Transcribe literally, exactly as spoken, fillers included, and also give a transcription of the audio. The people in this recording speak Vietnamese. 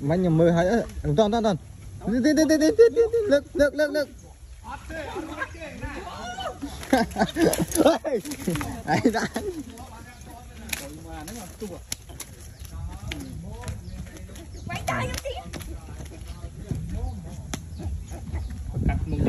Mày nhầm mười hay ấy. Đúng toàn toàn toàn. Đi đi đi đi đi đi. Lực lực lực lực. Ấy đã.